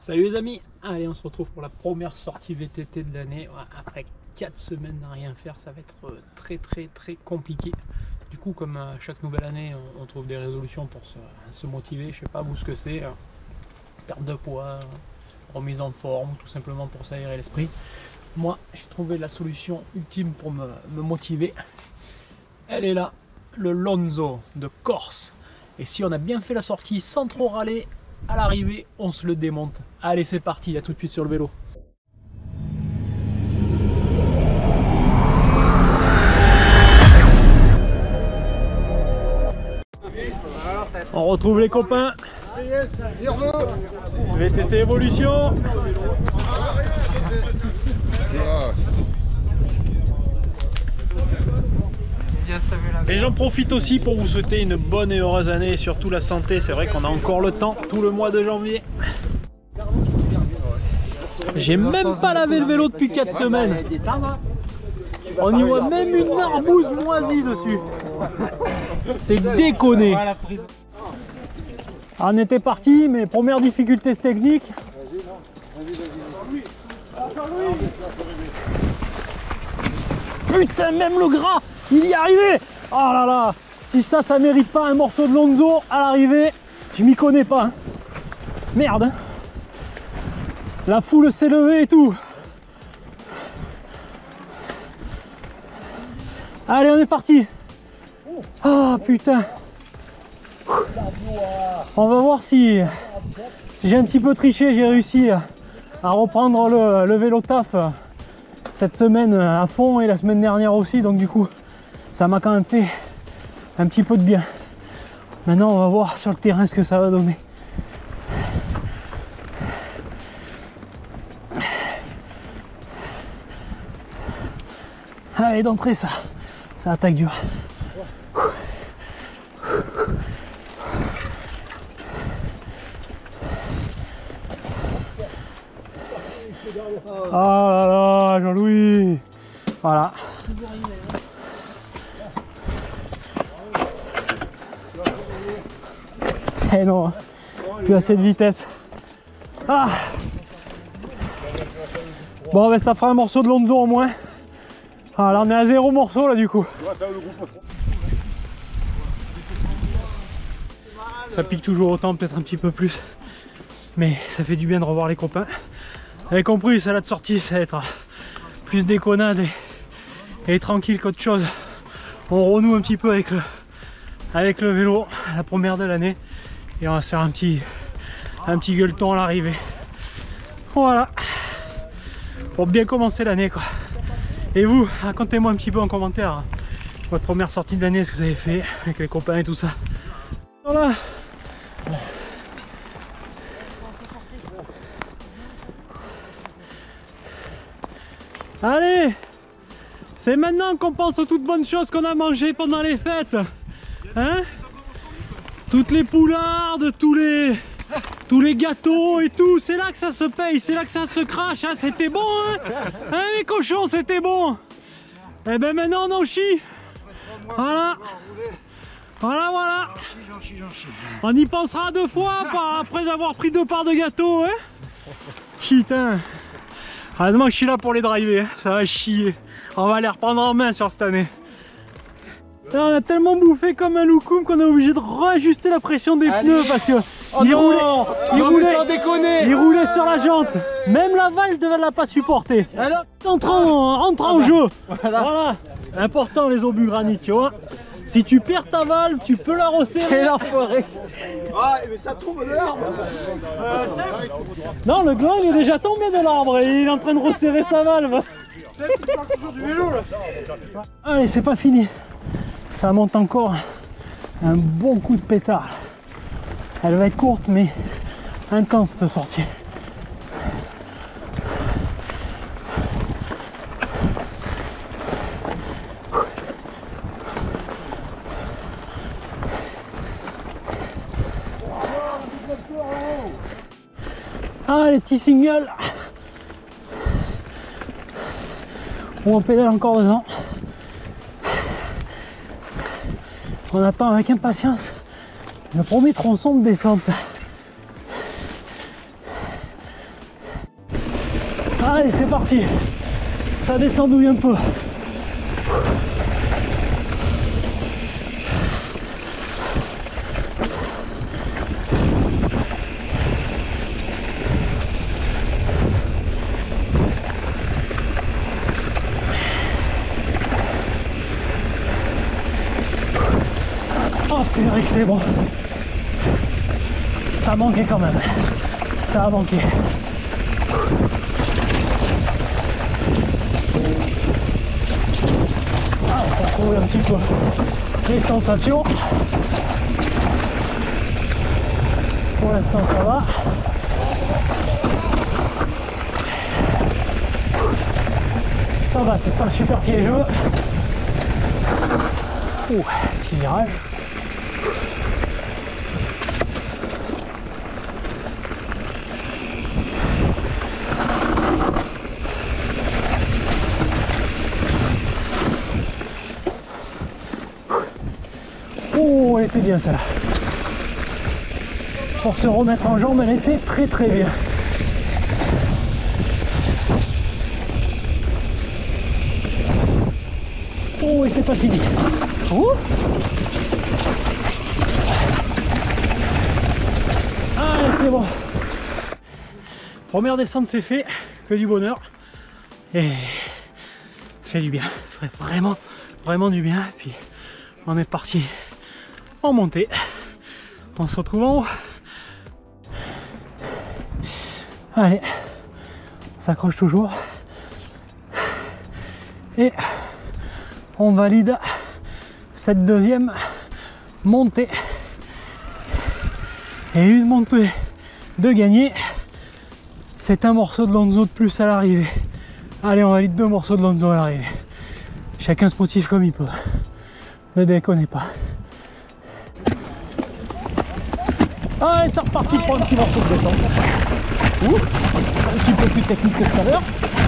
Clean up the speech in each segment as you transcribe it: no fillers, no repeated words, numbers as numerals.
Salut les amis, allez on se retrouve pour la première sortie VTT de l'année. Après 4 semaines à rien faire, ça va être très compliqué. Du coup, comme à chaque nouvelle année, on trouve des résolutions pour se motiver. Je sais pas vous ce que c'est, perte de poids, remise en forme, tout simplement pour s'aérer l'esprit. Moi, j'ai trouvé la solution ultime pour me motiver. Elle est là, le Lonzu de Corse. Et si on a bien fait la sortie sans trop râler, à l'arrivée, on se le démonte. Allez, c'est parti, à tout de suite sur le vélo. On retrouve les copains. VTT Evolution. Et j'en profite aussi pour vous souhaiter une bonne et heureuse année et surtout la santé. C'est vrai qu'on a encore le temps, tout le mois de janvier. J'ai même pas lavé le vélo depuis 4 semaines. On y voit même une arbouse moisie dessus. C'est déconné. On était parti, mais première difficulté technique. Putain, même le gras, il y est arrivé. Oh là là, si ça mérite pas un morceau de Lonzu à l'arrivée, je m'y connais pas. Hein. Merde. Hein. La foule s'est levée et tout. Allez, on est parti. Ah oh, putain. On va voir si j'ai un petit peu triché, j'ai réussi à reprendre le vélo taf cette semaine à fond et la semaine dernière aussi, donc du coup ça m'a quand même fait un petit peu de bien. Maintenant on va voir sur le terrain ce que ça va donner. Allez, d'entrée ça attaque dur. Ah là là, Jean-Louis, voilà. Eh non, plus assez de vitesse. Ah. Bon, ben ça fera un morceau de Lonzu au moins. Ah là, on est à 0 morceau là du coup. Ça pique toujours autant, peut-être un petit peu plus. Mais ça fait du bien de revoir les copains. Vous avez compris, celle-là de sortie, ça va être plus déconnade et tranquille qu'autre chose. On renoue un petit peu avec le vélo, la première de l'année. Et on va se faire un petit gueuleton à l'arrivée. Voilà. Pour bien commencer l'année, quoi. Et vous, racontez-moi un petit peu en commentaire, hein, votre première sortie de l'année, ce que vous avez fait avec les copains et tout ça. Voilà. Allez, c'est maintenant qu'on pense aux toutes bonnes choses qu'on a mangées pendant les fêtes, hein? Toutes les poulardes, tous les gâteaux et tout, c'est là que ça se paye, c'est là que ça se crache, hein? C'était bon, hein? Hein les cochons, c'était bon. Et ben maintenant on en chie. Voilà. Voilà, voilà. On y pensera 2 fois après avoir pris 2 parts de gâteau, hein? Putain. Heureusement que je suis là pour les driver, ça va chier. On va les reprendre en main sur cette année. Là, on a tellement bouffé comme un loukoum qu'on est obligé de réajuster la pression des pneus parce que il roulait sur la jante. Même la valve ne l'a pas supporté. Alors, entre en jeu. Voilà. Important les obus granit, tu vois. Si tu perds ta valve, tu peux la resserrer. L'enfoiré. Ah, mais ça tombe de l'arbre. Non, le gland il est déjà tombé de l'arbre et il est en train de resserrer sa valve. Allez, c'est pas fini. Ça monte encore un bon coup de pétard. Elle va être courte mais intense cette sortie. Ah, les petits singles où on pédale encore dedans. On attend avec impatience le premier tronçon de descente. Allez, c'est parti. Ça descendouille un peu. Oh, purée que c'est bon. Ça a manqué quand même. Ça a manqué. Ah, on va trouver un petit peu les sensations. Pour l'instant, ça va. Ça va, c'est pas super piégeux. Ouh, petit virage. Elle était bien celle-là. Pour se remettre en jambe, elle était très très bien. Oh, et c'est pas fini. Oh. Allez, c'est bon. Première descente, c'est fait. Que du bonheur. Et ça fait du bien. Ça fait vraiment, vraiment du bien. Puis on est parti. En montée, on se retrouve en haut. Allez, on s'accroche toujours et on valide cette deuxième montée. Et une montée de gagner, c'est un morceau de Lonzu de plus à l'arrivée. Allez, on valide deux morceaux de Lonzu à l'arrivée. Chacun sportif comme il peut, ne déconnez pas. Allez, c'est reparti pour un petit morceau de descente. Ouh, un petit peu plus technique que tout à l'heure,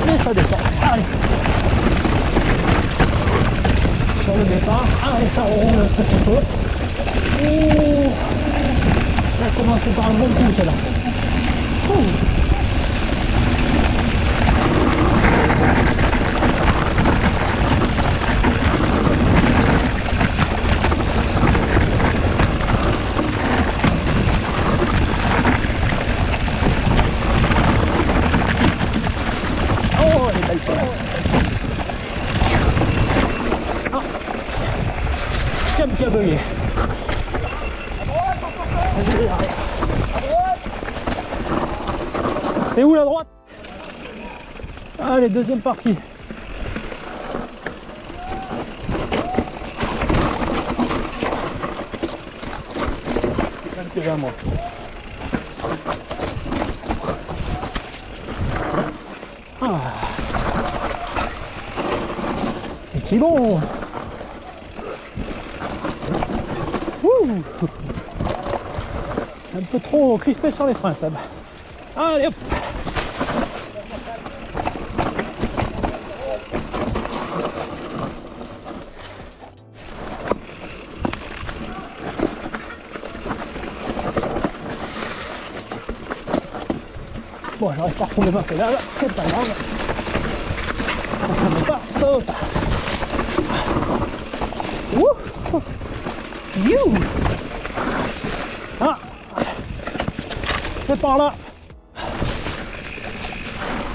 mais ça descend. Allez. Sur le départ, allez, ça roule un petit peu. Ouh, ça a commencé par un bon coup, celle-là. Qui a bugué. C'est où la droite? Allez, deuxième partie. C'est moi. Ah. C'est bon. Un peu trop crispé sur les freins, Sab. Allez hop. Bon, j'arrive pas à retrouver ma pédale, c'est pas grave. Ça ne va pas, ça va pas. Wouh. You. Ah, c'est par là.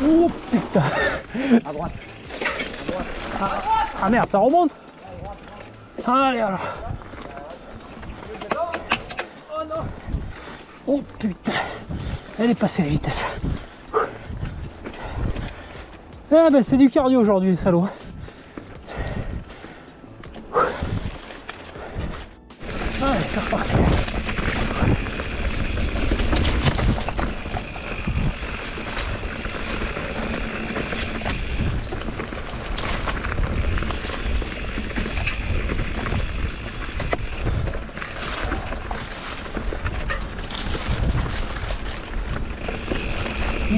Oh putain. À droite. Ah merde, ça remonte. Allez alors. Oh non. Oh putain. Elle est passée à la vitesse. Ah ben c'est du cardio aujourd'hui les salauds. Allez, c'est reparti.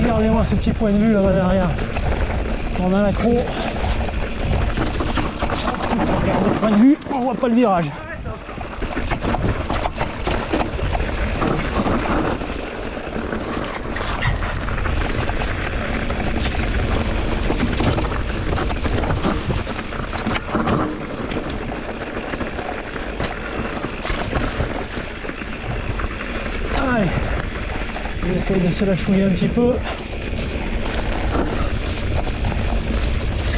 Regardez-moi ce petit point de vue là-bas derrière. On a l'accro. On regarde le point de vue, on voit pas le virage. essaye de se la chouiller un petit peu.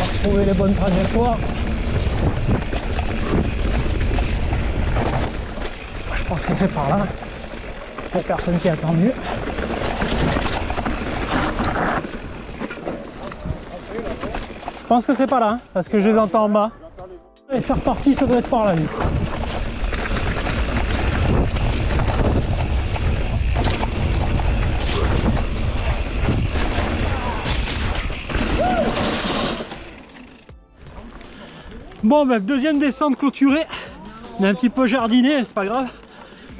Retrouver les bonnes trajectoires. Je pense que c'est par là. Pour personne qui a attendu. Je pense que c'est pas là, hein, parce que je les entends en bas. Et c'est reparti, ça doit être par là. Lui. Bon, ben, deuxième descente clôturée. On a un petit peu jardiné, c'est pas grave.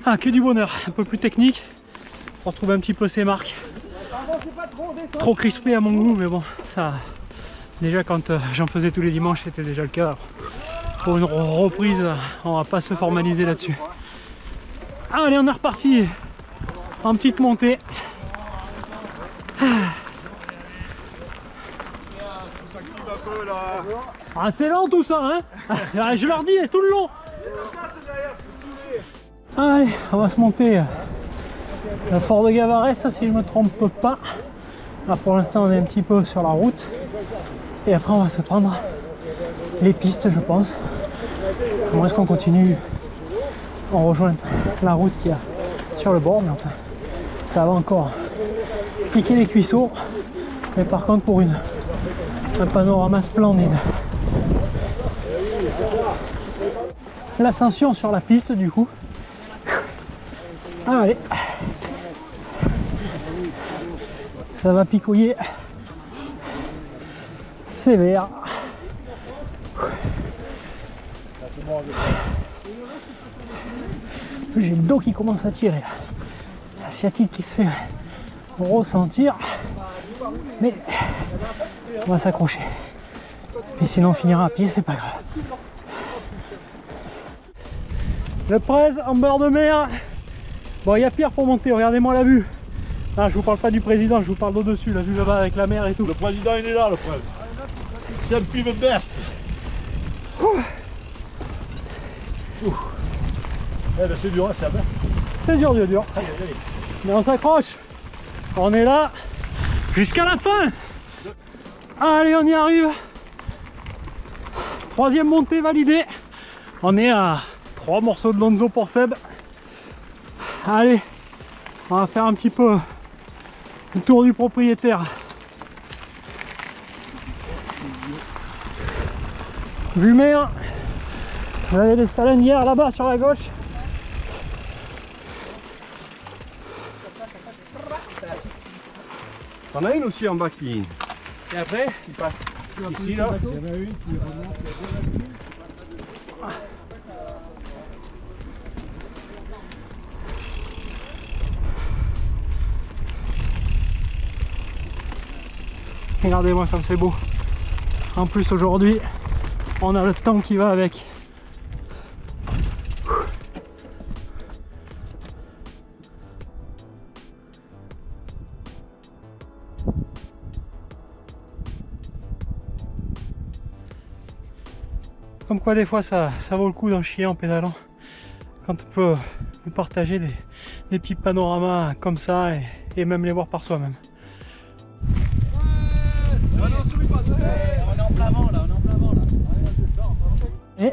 Ah, que du bonheur, un peu plus technique. Faut retrouver un petit peu ses marques. Trop crispé à mon goût, mais bon, ça. Déjà, quand j'en faisais tous les dimanches, c'était déjà le cas. Pour une reprise, on va pas se formaliser là-dessus. Allez, on est reparti en petite montée. Ah, c'est lent tout ça, hein. Je leur dis, tout le long. Allez, on va se monter le fort de Gavares, si je ne me trompe pas. Là, pour l'instant, on est un petit peu sur la route. Et après, on va se prendre les pistes, je pense. Comment est-ce qu'on continue? On rejoint la route qu'il y a sur le bord, mais enfin, ça va encore piquer les cuisseaux. Mais par contre, pour un panorama splendide. L'ascension sur la piste, du coup. Allez, ça va picoyer sévère. J'ai le dos qui commence à tirer, la sciatique qui se fait ressentir, mais on va s'accrocher. Et sinon on finira à pied, c'est pas grave. Le presse en bord de mer. Bon, il y a pire pour monter, regardez-moi la vue. Ah, je vous parle pas du président, je vous parle d'au-dessus, la vue là-bas avec la mer et tout. Le président, il est là, le presse. C'est un puits de berce. Eh ben, c'est dur, hein, ça va. C'est dur, dur, dur. Allez, allez. Mais on s'accroche. On est là jusqu'à la fin. Allez, on y arrive. Troisième montée validée. On est à 3 morceaux de Lonzu pour Seb. Allez, on va faire un petit peu le tour du propriétaire. Vue mer, vous avez les salanières là-bas sur la gauche. T'en as une aussi en bas qui... Et après, il passe ici là. Il y en a une qui remonte, il y a deux. Regardez-moi comme c'est beau. En plus aujourd'hui, on a le temps qui va avec. Comme quoi des fois ça vaut le coup d'en chier en pédalant. Quand on peut vous partager des petits panoramas comme ça et même les voir par soi-même. Et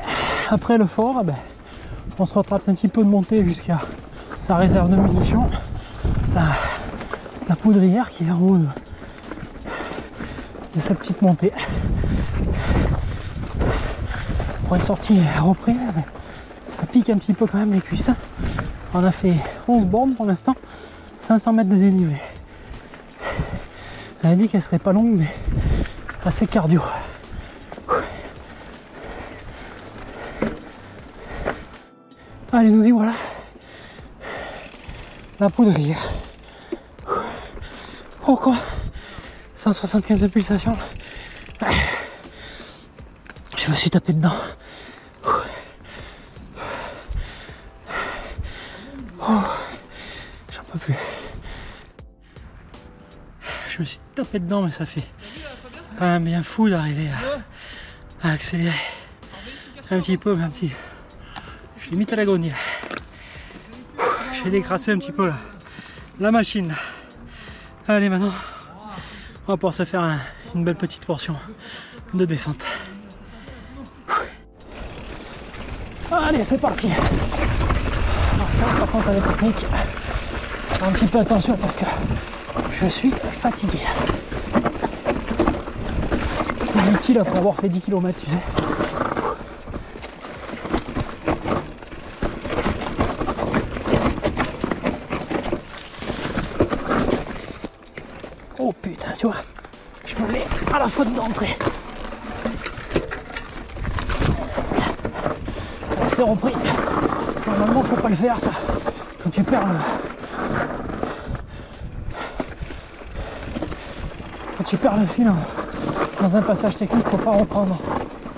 après le fort, ben, on se rattrape un petit peu de montée jusqu'à sa réserve de munitions, la poudrière qui est en haut de sa petite montée. Pour une sortie reprise, ben, ça pique un petit peu quand même les cuisses. On a fait 11 bornes pour l'instant, 500 mètres de dénivelé. Elle a dit qu'elle serait pas longue, mais assez cardio. Allez, nous y voilà, la poudrière. Oh quoi, 175 de pulsation. Je me suis tapé dedans. Oh, j'en peux plus. Je me suis tapé dedans, mais ça fait quand même bien fou d'arriver à accélérer un petit peu, même si... limite à l'agonie. J'ai décrassé un petit peu la machine. Allez, maintenant, on va pouvoir se faire une belle petite portion de descente. Allez, c'est parti. Alors ça, par contre, avec technique, un petit peu attention parce que je suis fatigué. Inutile après avoir fait 10 km, tu sais. Oh putain, tu vois, je me mets à la faute d'entrée. C'est repris. Normalement, faut pas le faire, ça. Quand tu perds le... Quand tu perds le fil, hein, dans un passage technique, faut pas reprendre.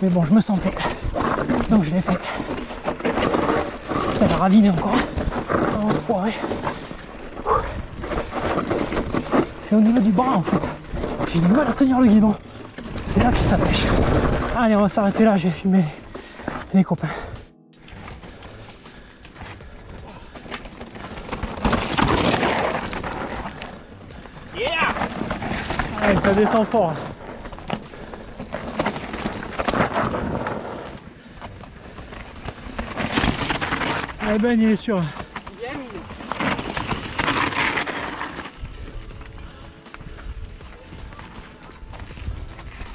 Mais bon, je me sentais. Donc je l'ai fait. Ça va raviner encore. Enfoiré. C'est au niveau du bras en fait. J'ai du mal à tenir le guidon. C'est là que ça pêche. Allez, on va s'arrêter là, je vais filmer les copains. Yeah. Allez, ça descend fort. Eh ben, il est sûr.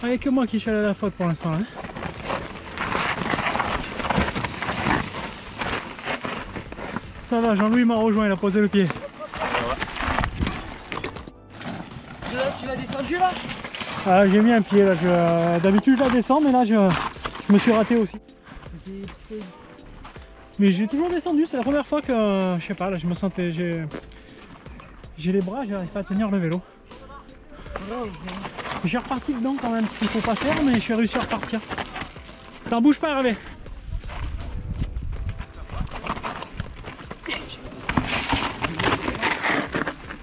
Il n'y a que moi qui suis allé à la faute pour l'instant. Hein. Ça va, Jean-Louis m'a rejoint, il a posé le pied. Tu l'as descendu là? Ah, j'ai mis un pied là. D'habitude je la descends, mais là je me suis raté aussi. Mais j'ai toujours descendu, c'est la première fois que je sais pas, là je me sentais. J'ai les bras, j'arrive pas à tenir le vélo. Oh, okay. J'ai reparti dedans quand même, ce qu'il ne faut pas faire, mais j'ai réussi à repartir. T'en bouge pas, Hervé.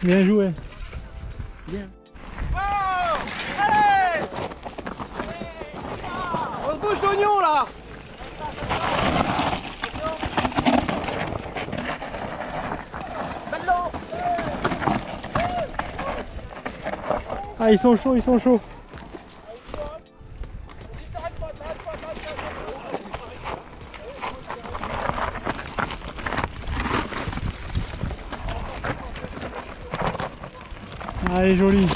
Bien joué. Bien. Oh, allez, on bouge l'oignon là. Ah, ils sont chauds, ils sont chauds. Allez, joli.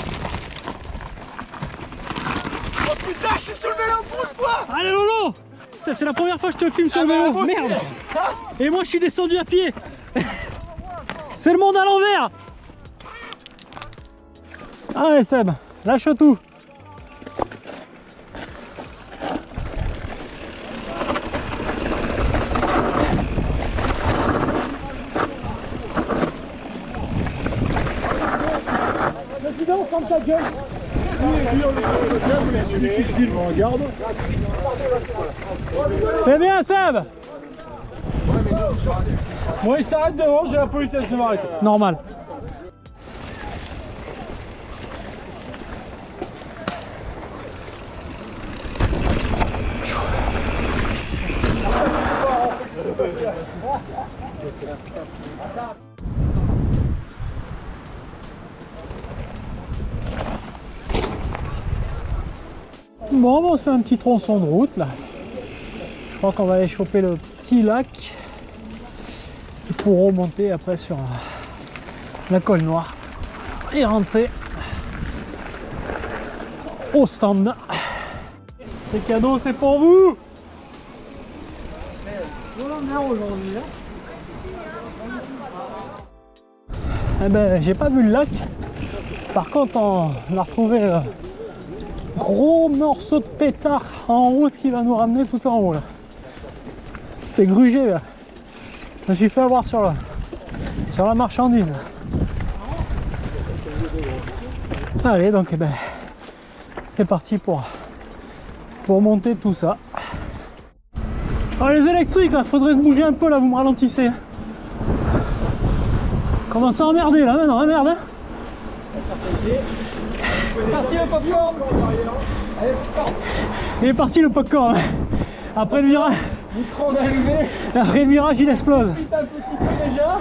Oh putain, je suis sur le vélo, bouge-toi. Allez, Lolo. Putain, c'est la première fois que je te filme sur le vélo. Merde. Et moi, je suis descendu à pied. C'est le monde à l'envers. Allez Seb, lâche tout. Vas-y donc, ferme ta gueule. C'est bien Seb. Moi il s'arrête devant, j'ai la politesse de m'arrêter. Normal. Bon, on se fait un petit tronçon de route là. Je crois qu'on va aller choper le petit lac pour remonter après sur la colle noire et rentrer au stand. Ces cadeaux, c'est pour vous. Aujourd'hui. Eh ben, j'ai pas vu le lac. Par contre, on a retrouvé le gros morceau de pétard en route qui va nous ramener tout en haut là. C'est grugé là. Je me suis fait avoir sur la marchandise. Allez, donc eh ben, c'est parti pour monter tout ça. Alors les électriques là, faudrait se bouger un peu là, vous me ralentissez. Commencez à emmerder là maintenant, hein, merde hein. Il est parti le popcorn. Il est parti le popcorn. Après le virage. Après le virage il explose. Putain, petit peu déjà.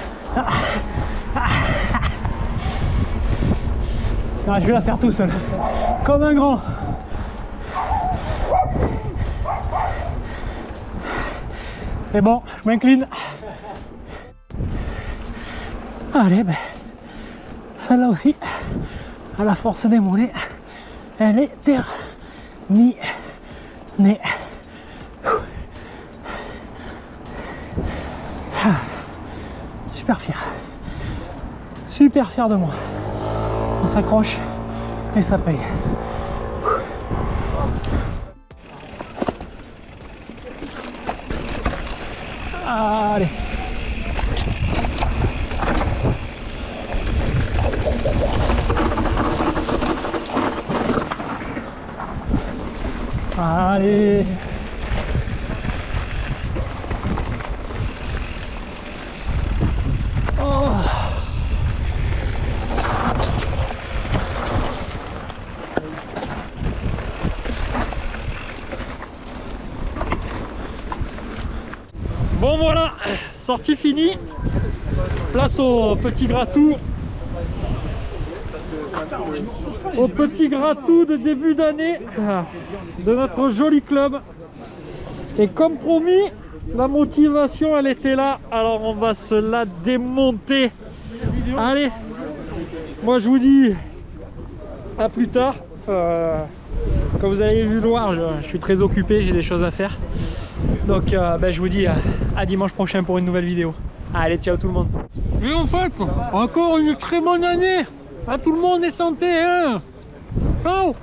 Non, je vais la faire tout seul. Comme un grand. C'est bon, je m'incline. Allez, ben, celle-là aussi, à la force des mollets, elle est terminée. Super fier de moi. On s'accroche et ça paye. Allez. Allez. Bon voilà, sortie finie, place au petit gratou. Au petit gratou de début d'année de notre joli club. Et comme promis, la motivation elle était là, alors on va se la démonter. Allez, moi je vous dis à plus tard. Comme vous avez vu le voir, je suis très occupé, j'ai des choses à faire. Donc ben, je vous dis à dimanche prochain pour une nouvelle vidéo. Allez, ciao tout le monde. Et en fait, encore une très bonne année à tout le monde et santé hein. Ciao.